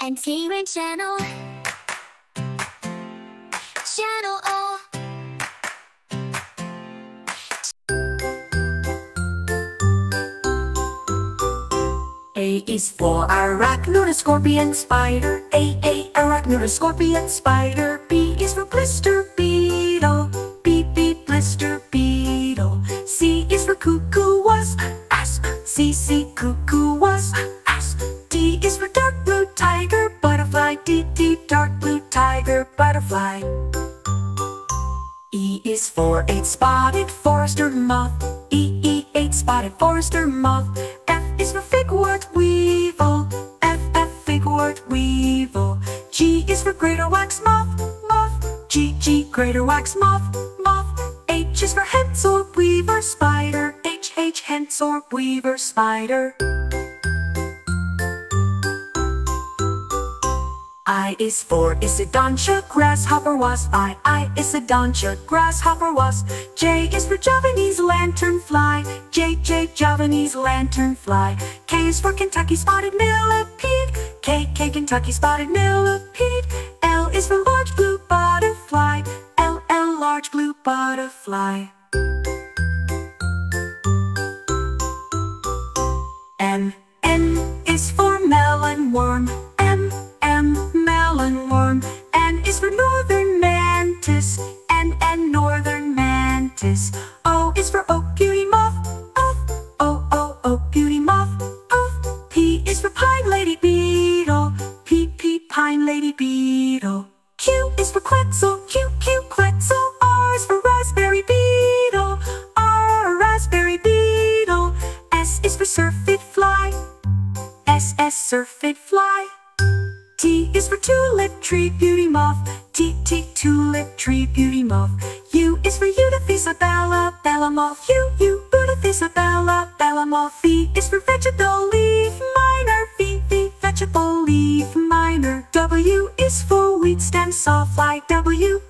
and T-Rain channel. Channel O. A is for arachnid, scorpion, spider. A, arachnid, scorpion, spider. B is for blister beetle. B, blister beetle. C is for cuckoo wasp. C, cuckoo wasp. D is for dark blue tiger, butterfly. D, dark blue tiger, butterfly. E is for eight-spotted forester moth. E, eight-spotted forester moth. F is for figwort weevil. F, figwort weevil. G is for greater wax moth. G, greater wax moth. H is for Hensel weaver spider. H, Hensel weaver spider. I is for Isidoncia grasshopper wasp. I, Isidoncia grasshopper wasp. J is for Javanese lanternfly. J, Javanese lanternfly. K is for Kentucky spotted millipede. K, Kentucky spotted millipede. L is for large blue butterfly. L, large blue butterfly. M is for melon worm. Melon worm. N is for northern mantis. N, northern mantis. O is for oak beauty moth. O, oak beauty moth. P is for pine lady beetle. P, pine lady beetle. Q is for quetzal. Q, quetzal. R is for raspberry beetle. R, raspberry beetle. S is for surfeit fly. S, surfeit fly. T is for tulip tree beauty moth. T, tulip tree beauty moth. U is for Eudothis bella, bella moth. U, Eudothis bella, bella moth. V is for vegetable leaf miner. V, vegetable leaf miner. W is for wheat stem sawfly. W,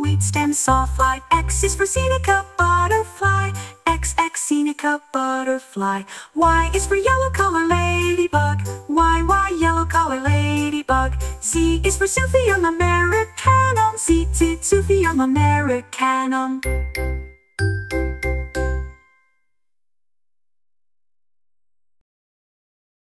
wheat stem sawfly. X is for Seneca butterfly. X, Seneca butterfly. Y is for yellow color ladybug. Y, yellow color ladybug. Z is for Suffium americanum. Z, Suffium americanum.